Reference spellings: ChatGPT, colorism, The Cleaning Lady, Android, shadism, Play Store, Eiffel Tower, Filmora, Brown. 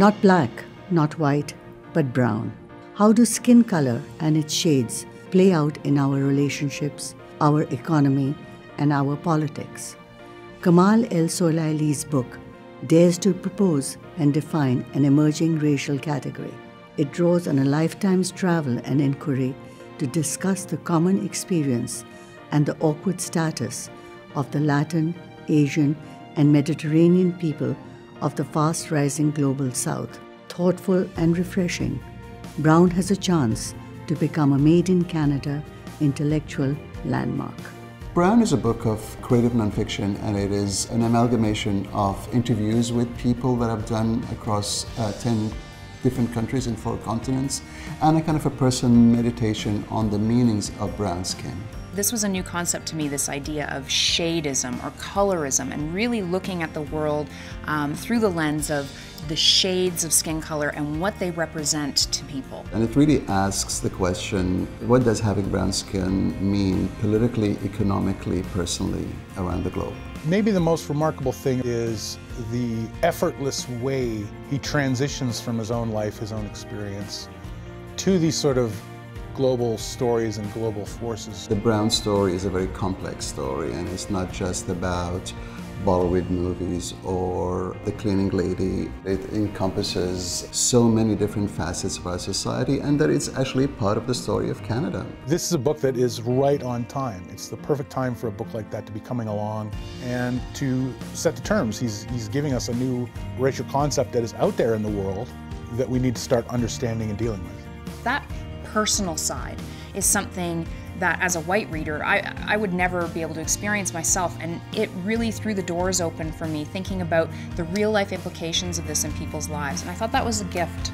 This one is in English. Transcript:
Not black, not white, but brown. How do skin color and its shades play out in our relationships, our economy, and our politics? Kamal El-Soulaili's book dares to propose and define an emerging racial category. It draws on a lifetime's travel and inquiry to discuss the common experience and the awkward status of the Latin, Asian, and Mediterranean people of the fast-rising global South. Thoughtful and refreshing, Brown has a chance to become a made-in-Canada intellectual landmark. Brown is a book of creative nonfiction, and it is an amalgamation of interviews with people that I've done across 10 different countries and 4 continents, and a kind of a personal meditation on the meanings of brown skin. This was a new concept to me, this idea of shadism or colorism, and really looking at the world through the lens of the shades of skin color and what they represent to people. And it really asks the question, what does having brown skin mean politically, economically, personally around the globe? Maybe the most remarkable thing is the effortless way he transitions from his own life, his own experience, to these sort of global stories and global forces. The Brown story is a very complex story, and it's not just about Bollywood movies or The Cleaning Lady. It encompasses so many different facets of our society, and that it's actually part of the story of Canada. This is a book that is right on time. It's the perfect time for a book like that to be coming along and to set the terms. He's giving us a new racial concept that is out there in the world that we need to start understanding and dealing with. That personal side is something that as a white reader I would never be able to experience myself, and it really threw the doors open for me thinking about the real life implications of this in people's lives, and I thought that was a gift.